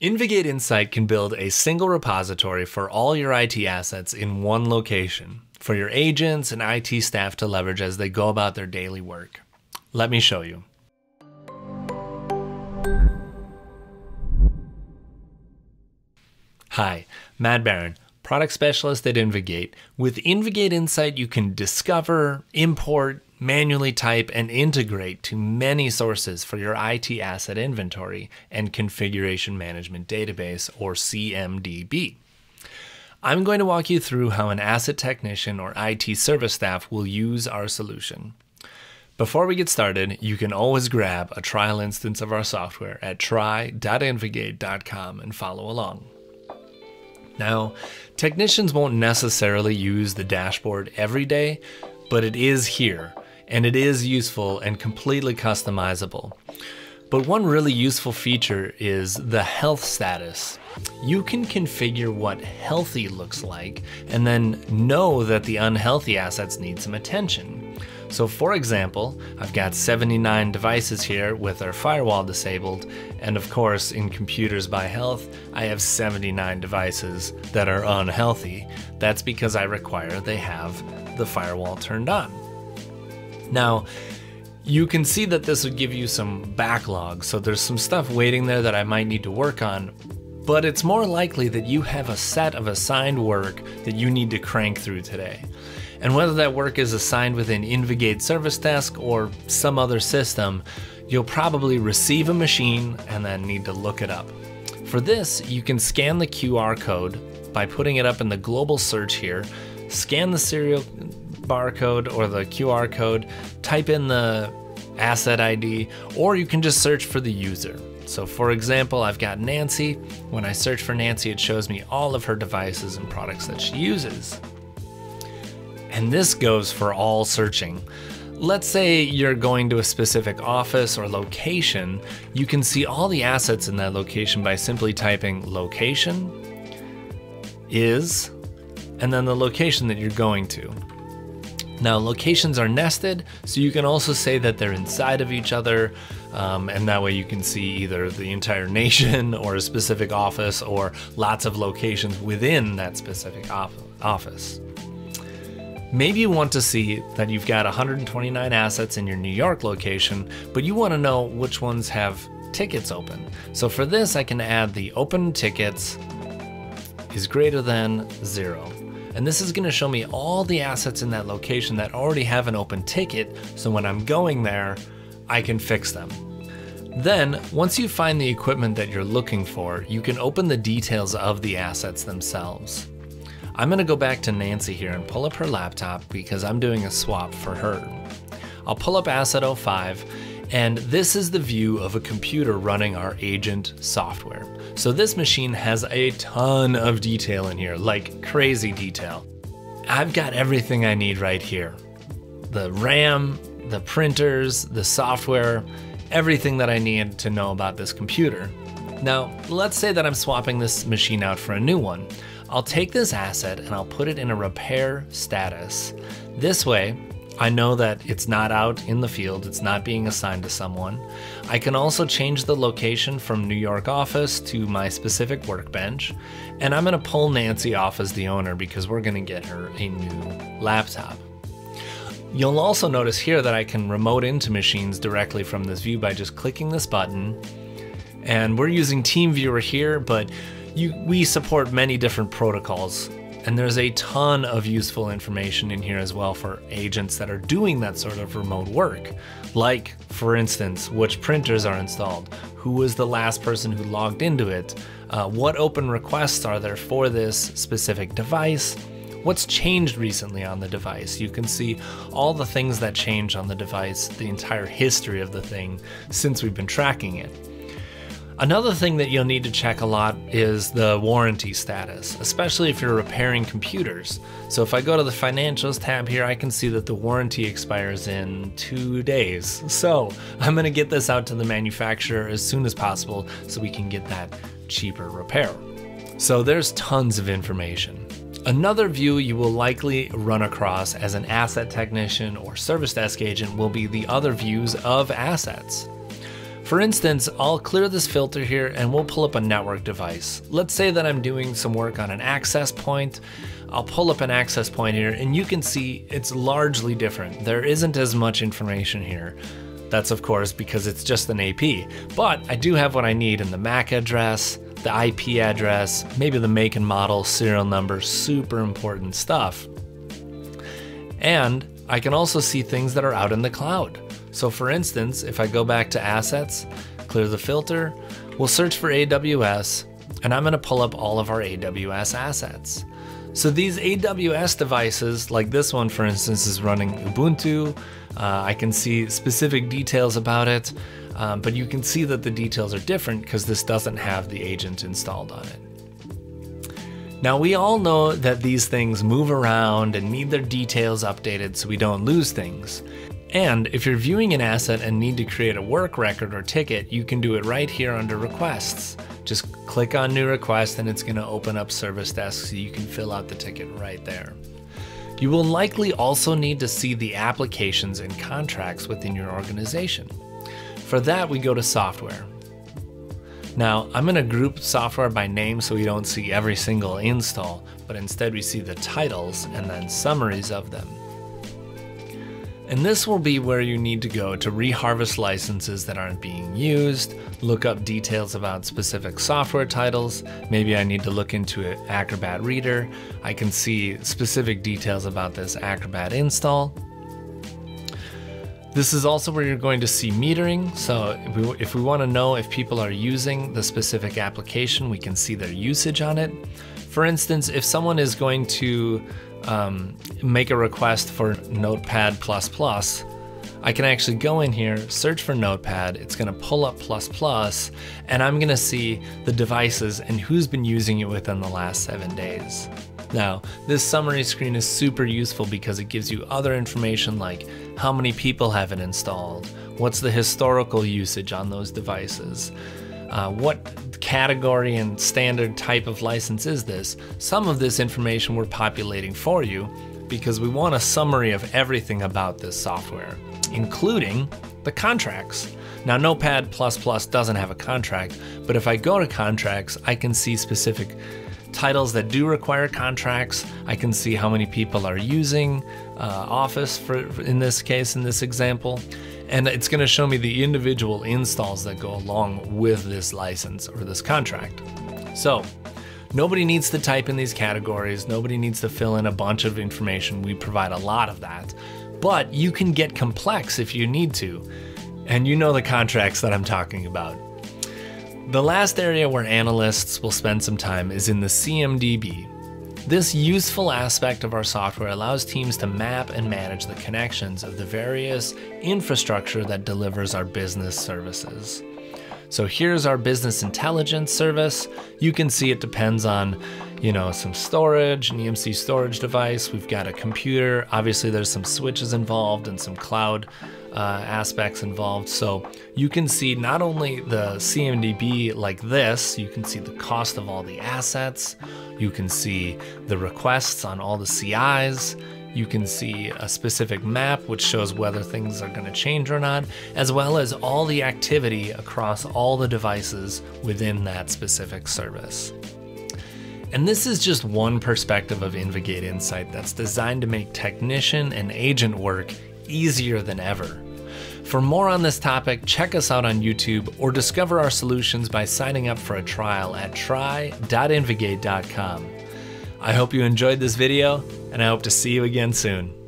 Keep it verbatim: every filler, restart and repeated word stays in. InvGate Insight can build a single repository for all your I T assets in one location for your agents and I T staff to leverage as they go about their daily work. Let me show you. Hi, Matt Baron, product specialist at InvGate. With InvGate Insight, you can discover, import, manually type, and integrate to many sources for your I T asset inventory and configuration management database, or C M D B. I'm going to walk you through how an asset technician or I T service staff will use our solution. Before we get started, you can always grab a trial instance of our software at try dot invgate dot com and follow along. Now, technicians won't necessarily use the dashboard every day, but it is here, and it is useful and completely customizable. But one really useful feature is the health status. You can configure what healthy looks like and then know that the unhealthy assets need some attention. So for example, I've got seventy-nine devices here with our firewall disabled, and of course in Computers by Health, I have seventy-nine devices that are unhealthy. That's because I require they have the firewall turned on. Now, you can see that this would give you some backlog, so there's some stuff waiting there that I might need to work on, but it's more likely that you have a set of assigned work that you need to crank through today. And whether that work is assigned within InvGate Service Desk or some other system, you'll probably receive a machine and then need to look it up. For this, you can scan the Q R code by putting it up in the global search here, scan the serial barcode or the Q R code, type in the asset I D, or you can just search for the user. So for example, I've got Nancy. When I search for Nancy, it shows me all of her devices and products that she uses. And this goes for all searching. Let's say you're going to a specific office or location. You can see all the assets in that location by simply typing location is, and then the location that you're going to. Now, locations are nested, so you can also say that they're inside of each other, um, and that way you can see either the entire nation or a specific office or lots of locations within that specific office. Maybe you want to see that you've got one hundred twenty-nine assets in your New York location, but you want to know which ones have tickets open. So for this, I can add the open tickets is greater than zero. And this is going to show me all the assets in that location that already have an open ticket, so when I'm going there, I can fix them. Then, once you find the equipment that you're looking for, you can open the details of the assets themselves. I'm going to go back to Nancy here and pull up her laptop because I'm doing a swap for her. I'll pull up Asset oh five, and this is the view of a computer running our agent software. So this machine has a ton of detail in here, like crazy detail. I've got everything I need right here. The RAM, the printers, the software, everything that I need to know about this computer. Now, let's say that I'm swapping this machine out for a new one. I'll take this asset and I'll put it in a repair status. This way, I know that it's not out in the field, it's not being assigned to someone. I can also change the location from New York office to my specific workbench, and I'm gonna pull Nancy off as the owner because we're gonna get her a new laptop. You'll also notice here that I can remote into machines directly from this view by just clicking this button, and we're using TeamViewer here, but you, we support many different protocols. And there's a ton of useful information in here as well for agents that are doing that sort of remote work. Like, for instance, which printers are installed, who was the last person who logged into it, uh, what open requests are there for this specific device, what's changed recently on the device. You can see all the things that change on the device, the entire history of the thing since we've been tracking it. Another thing that you'll need to check a lot is the warranty status, especially if you're repairing computers. So if I go to the financials tab here, I can see that the warranty expires in two days. So I'm gonna get this out to the manufacturer as soon as possible so we can get that cheaper repair. So there's tons of information. Another view you will likely run across as an asset technician or service desk agent will be the other views of assets. For instance, I'll clear this filter here and we'll pull up a network device. Let's say that I'm doing some work on an access point. I'll pull up an access point here and you can see it's largely different. There isn't as much information here. That's of course because it's just an A P, but I do have what I need in the M A C address, the I P address, maybe the make and model, serial number, super important stuff. And I can also see things that are out in the cloud. So for instance, if I go back to assets, clear the filter, we'll search for A W S, and I'm gonna pull up all of our A W S assets. So these A W S devices, like this one for instance, is running Ubuntu. Uh, I can see specific details about it, um, but you can see that the details are different because this doesn't have the agent installed on it. Now we all know that these things move around and need their details updated so we don't lose things. And if you're viewing an asset and need to create a work record or ticket, you can do it right here under requests. Just click on new request and it's going to open up Service Desk so you can fill out the ticket right there. You will likely also need to see the applications and contracts within your organization. For that, we go to software. Now, I'm going to group software by name so we don't see every single install, but instead we see the titles and then summaries of them. And this will be where you need to go to reharvest licenses that aren't being used, look up details about specific software titles. Maybe I need to look into Acrobat Reader. I can see specific details about this Acrobat install. This is also where you're going to see metering. So if we, if we want to know if people are using the specific application, we can see their usage on it. For instance, if someone is going to um, make a request for Notepad plus plus, I can actually go in here, search for Notepad, it's going to pull up plus plus, and I'm going to see the devices and who's been using it within the last seven days. Now, this summary screen is super useful because it gives you other information like how many people have it installed, what's the historical usage on those devices, uh, what category and standard type of license is this. Some of this information we're populating for you because we want a summary of everything about this software, including the contracts. Now, Notepad plus plus doesn't have a contract, but if I go to contracts, I can see specific titles that do require contracts. I can see how many people are using uh, Office for, in this case, in this example, and it's going to show me the individual installs that go along with this license or this contract. So nobody needs to type in these categories. Nobody needs to fill in a bunch of information. We provide a lot of that, but you can get complex if you need to. And you know the contracts that I'm talking about. The last area where analysts will spend some time is in the C M D B. This useful aspect of our software allows teams to map and manage the connections of the various infrastructure that delivers our business services. So here's our business intelligence service. You can see it depends on, you know, some storage, an E M C storage device. We've got a computer. Obviously there's some switches involved and some cloud Uh, aspects involved. So you can see not only the C M D B like this, you can see the cost of all the assets, you can see the requests on all the C Is, you can see a specific map which shows whether things are going to change or not, as well as all the activity across all the devices within that specific service. And this is just one perspective of InvGate Insight that's designed to make technician and agent work easier than ever. For more on this topic, check us out on YouTube or discover our solutions by signing up for a trial at try dot invigate dot com. I hope you enjoyed this video and I hope to see you again soon.